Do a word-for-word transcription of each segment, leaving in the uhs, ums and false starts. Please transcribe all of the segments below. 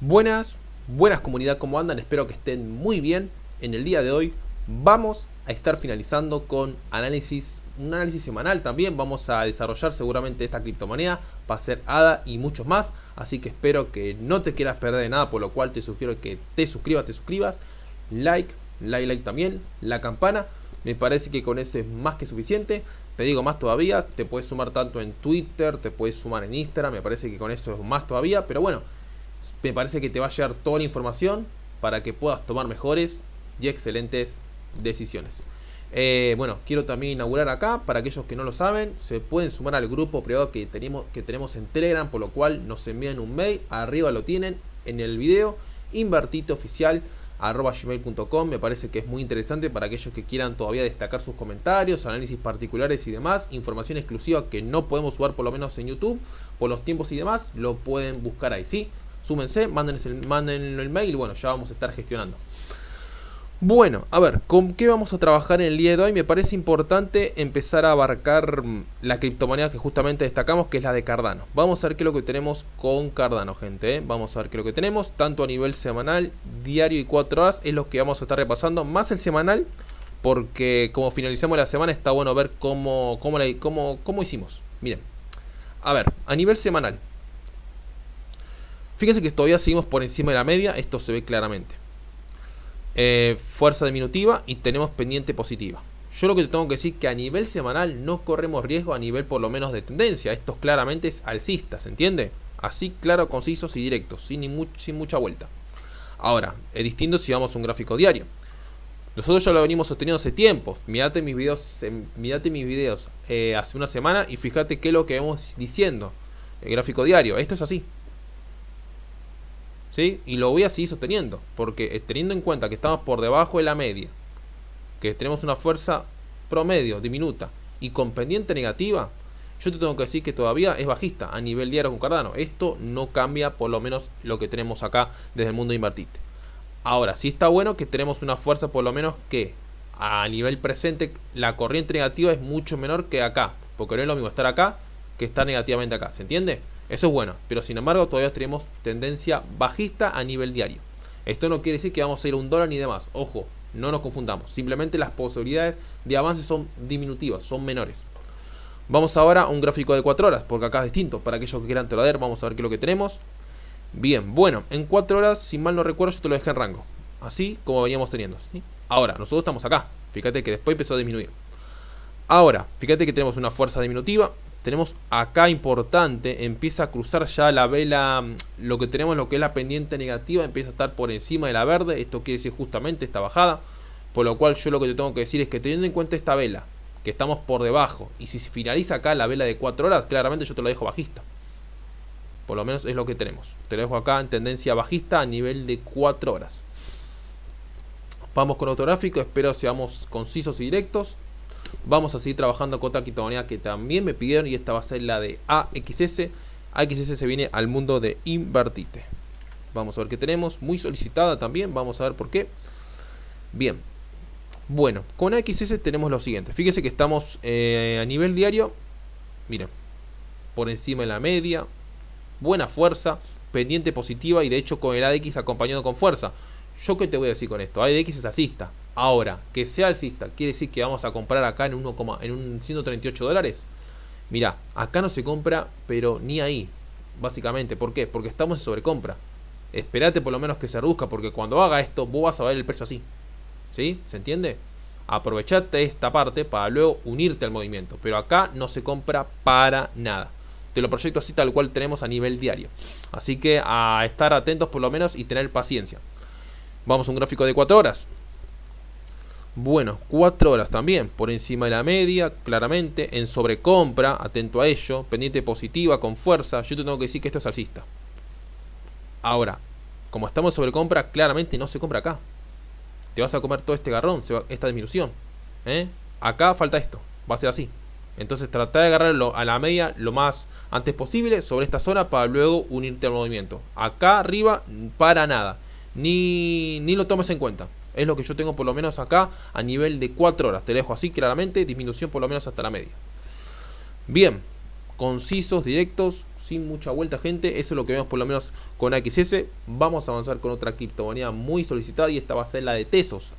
Buenas, buenas comunidad, ¿cómo andan? Espero que estén muy bien. En el día de hoy vamos a estar finalizando con análisis, un análisis semanal también. Vamos a desarrollar seguramente esta criptomoneda, va a ser A D A y muchos más. Así que espero que no te quieras perder de nada, por lo cual te sugiero que te suscribas, te suscribas. Like, like, like también, la campana. Me parece que con eso es más que suficiente. Te digo más todavía, te puedes sumar tanto en Twitter, te puedes sumar en Instagram. Me parece que con eso es más todavía, pero bueno. Me parece que te va a llegar toda la información para que puedas tomar mejores y excelentes decisiones. Eh, bueno, quiero también inaugurar acá, para aquellos que no lo saben, se pueden sumar al grupo privado que tenemos, que tenemos en Telegram, por lo cual nos envían un mail, arriba lo tienen en el video, invertite oficial arroba gmail punto com. Me parece que es muy interesante para aquellos que quieran todavía destacar sus comentarios, análisis particulares y demás, información exclusiva que no podemos jugar por lo menos en YouTube, por los tiempos y demás, lo pueden buscar ahí, ¿sí? Súmense, mándenles el, mándenlo el mail y bueno, ya vamos a estar gestionando. Bueno, a ver, ¿con qué vamos a trabajar en el día de hoy? Me parece importante empezar a abarcar la criptomoneda que justamente destacamos, que es la de Cardano. Vamos a ver qué es lo que tenemos con Cardano, gente, ¿eh? Vamos a ver qué es lo que tenemos, tanto a nivel semanal, diario y cuatro horas, es lo que vamos a estar repasando, más el semanal, porque como finalizamos la semana está bueno ver cómo, cómo, la, cómo, cómo hicimos. Miren, a ver, a nivel semanal. Fíjense que todavía seguimos por encima de la media, esto se ve claramente. Eh, fuerza diminutiva y tenemos pendiente positiva. Yo lo que te tengo que decir es que a nivel semanal no corremos riesgo a nivel por lo menos de tendencia. Esto claramente es alcista, ¿se entiende? Así, claro, concisos y directos, sin, ni mu sin mucha vuelta. Ahora, es distinto si vamos a un gráfico diario. Nosotros ya lo venimos sosteniendo hace tiempo. Mirate mis videos, eh, mirate mis videos eh, hace una semana y fíjate qué es lo que vamos diciendo. El gráfico diario, esto es así. ¿Sí? Y lo voy a seguir sosteniendo, porque teniendo en cuenta que estamos por debajo de la media, que tenemos una fuerza promedio diminuta y con pendiente negativa, yo te tengo que decir que todavía es bajista a nivel diario con Cardano. Esto no cambia, por lo menos lo que tenemos acá desde el mundo de Invertite. Ahora, sí está bueno que tenemos una fuerza por lo menos que a nivel presente la corriente negativa es mucho menor que acá, porque no es lo mismo estar acá que estar negativamente acá, ¿se entiende? Eso es bueno, pero sin embargo todavía tenemos tendencia bajista a nivel diario. Esto no quiere decir que vamos a ir a un dólar ni demás. Ojo, no nos confundamos. Simplemente las posibilidades de avance son diminutivas, son menores. Vamos ahora a un gráfico de cuatro horas, porque acá es distinto. Para aquellos que quieran traer, vamos a ver qué es lo que tenemos. Bien, bueno, en cuatro horas, si mal no recuerdo, yo te lo dejé en rango. Así como veníamos teniendo, ¿sí? Ahora, nosotros estamos acá. Fíjate que después empezó a disminuir. Ahora, fíjate que tenemos una fuerza diminutiva. Tenemos acá importante, empieza a cruzar ya la vela, lo que tenemos, lo que es la pendiente negativa, empieza a estar por encima de la verde. Esto quiere decir justamente esta bajada, por lo cual yo lo que te tengo que decir es que teniendo en cuenta esta vela, que estamos por debajo, y si se finaliza acá la vela de cuatro horas, claramente yo te lo dejo bajista. Por lo menos es lo que tenemos. Te lo dejo acá en tendencia bajista a nivel de cuatro horas. Vamos con otro gráfico, espero seamos concisos y directos. Vamos a seguir trabajando con otra criptomoneda que también me pidieron y esta va a ser la de A X S. A X S se viene al mundo de Invertite. Vamos a ver qué tenemos. Muy solicitada también. Vamos a ver por qué. Bien. Bueno, con A X S tenemos lo siguiente. Fíjese que estamos eh, a nivel diario. Miren. Por encima de la media. Buena fuerza. Pendiente positiva y de hecho con el A D X acompañado con fuerza. ¿Yo qué te voy a decir con esto? A D X es alcista. Ahora, que sea alcista, quiere decir que vamos a comprar acá en, uno, en un ciento treinta y ocho dólares. Mirá, acá no se compra, pero ni ahí. Básicamente, ¿por qué? Porque estamos en sobrecompra. Esperate por lo menos que se reduzca, porque cuando haga esto, vos vas a ver el precio así. ¿Sí? ¿Se entiende? Aprovechate esta parte para luego unirte al movimiento. Pero acá no se compra para nada. Te lo proyecto así tal cual tenemos a nivel diario. Así que a estar atentos por lo menos y tener paciencia. Vamos a un gráfico de cuatro horas. Bueno, cuatro horas también, por encima de la media, claramente, en sobrecompra, atento a ello, pendiente positiva, con fuerza, yo te tengo que decir que esto es alcista. Ahora, como estamos en sobrecompra, claramente no se compra acá. Te vas a comer todo este garrón, se va, esta disminución. ¿eh? Acá falta esto, va a ser así. Entonces trata de agarrarlo a la media lo más antes posible sobre esta zona para luego unirte al movimiento. Acá arriba, para nada, ni, ni lo tomes en cuenta. Es lo que yo tengo por lo menos acá a nivel de cuatro horas. Te dejo así claramente, disminución por lo menos hasta la media. Bien, concisos, directos, sin mucha vuelta, gente. Eso es lo que vemos por lo menos con A X S. Vamos a avanzar con otra criptomoneda muy solicitada, y esta va a ser la de Tezos.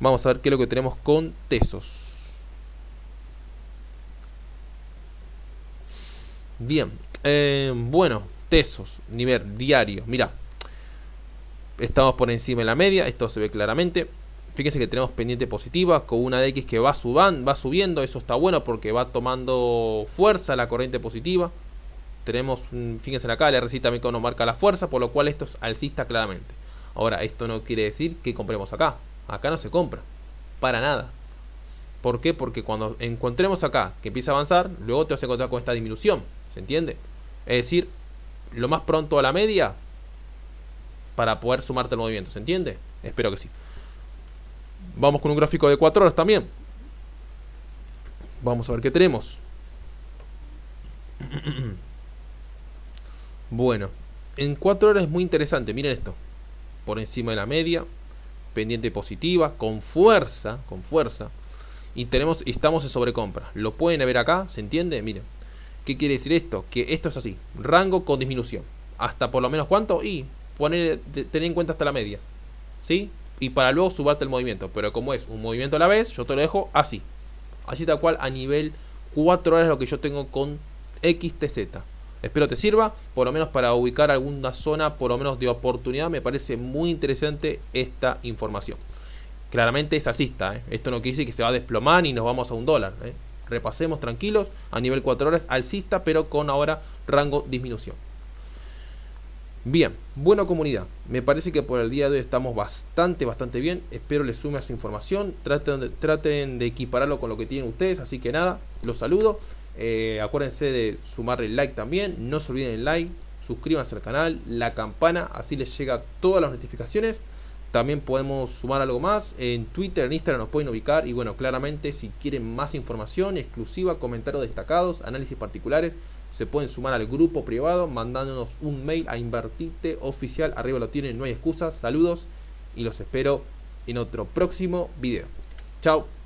Vamos a ver qué es lo que tenemos con Tezos. Bien, eh, bueno, Tezos, nivel diario. Mirá, estamos por encima de la media, esto se ve claramente. Fíjense que tenemos pendiente positiva con una A D X que va, suban, va subiendo. Eso está bueno porque va tomando fuerza la corriente positiva. Tenemos, fíjense acá, el R S I también que nos marca la fuerza, por lo cual esto es alcista claramente. Ahora, esto no quiere decir que compremos acá. Acá no se compra, para nada. ¿Por qué? Porque cuando encontremos acá que empieza a avanzar, luego te vas a encontrar con esta disminución, ¿se entiende? Es decir, lo más pronto a la media para poder sumarte al movimiento, ¿se entiende? Espero que sí. Vamos con un gráfico de cuatro horas también. Vamos a ver qué tenemos. Bueno, en cuatro horas es muy interesante, miren esto. Por encima de la media, pendiente positiva, con fuerza, con fuerza, y tenemos, estamos en sobrecompra. Lo pueden ver acá, ¿se entiende? Miren, ¿qué quiere decir esto? Que esto es así, rango con disminución, hasta por lo menos cuánto, y poner, tener en cuenta hasta la media, ¿sí? Y para luego subarte el movimiento, pero como es un movimiento a la vez, yo te lo dejo así, así tal cual, a nivel cuatro horas, lo que yo tengo con X T Z. Espero te sirva, por lo menos para ubicar alguna zona, por lo menos de oportunidad. Me parece muy interesante esta información. Claramente es alcista, ¿eh? Esto no quiere decir que se va a desplomar y nos vamos a un dólar, ¿eh? Repasemos tranquilos, a nivel cuatro horas alcista, pero con ahora rango disminución. Bien, buena comunidad. Me parece que por el día de hoy estamos bastante, bastante bien. Espero les sume a su información. Traten de, traten de equipararlo con lo que tienen ustedes. Así que nada, los saludo. Eh, acuérdense de sumarle el like también. No se olviden el like, suscríbanse al canal, la campana, así les llega todas las notificaciones. También podemos sumar algo más, en Twitter, en Instagram nos pueden ubicar. Y bueno, claramente si quieren más información exclusiva, comentarios destacados, análisis particulares, se pueden sumar al grupo privado mandándonos un mail a Invertite Oficial. Arriba lo tienen, no hay excusas. Saludos y los espero en otro próximo video. Chao.